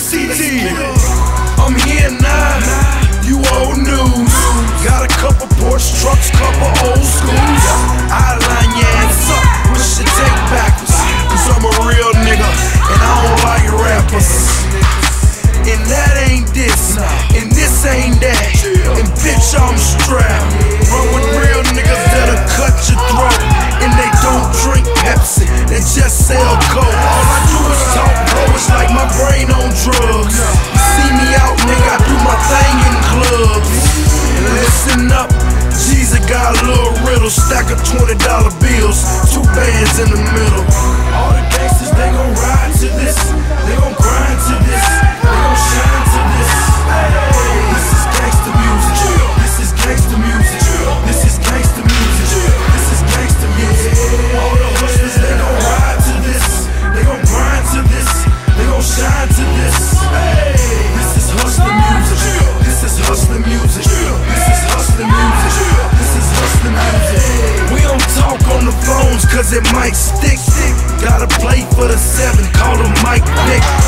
CT. I'm here now, you old news. Got a couple Porsche trucks, couple old schools. I line your ass up, wish you take backwards. Cause I'm a real nigga, and I don't like rappers. And that ain't this, and this ain't that. And bitch, I'm strapped. Run with real niggas that'll cut your throat. And they don't drink Pepsi, they just sell Coke. All I do is talk, bro, it's like my brain on drugs. You see me out, nigga, I do my thing in clubs. And listen up, Jesus got a little riddle. Stack of $20 bills, two bands in the middle. All the gangsters, they gon' ride to this, they gon' grind to this, they gon' shine to this. This is gangsta music, this is gangsta music, this is gangsta music, this is gangsta music. All the hustlers, they gon' ride to this, they gon' grind to this, they gon' shine to this. This is hustler music, this is hustler music, this is hustler music, this is hustler music. We don't talk on the phones cause it might stick. Gotta play for the 7, call him Mike Nick.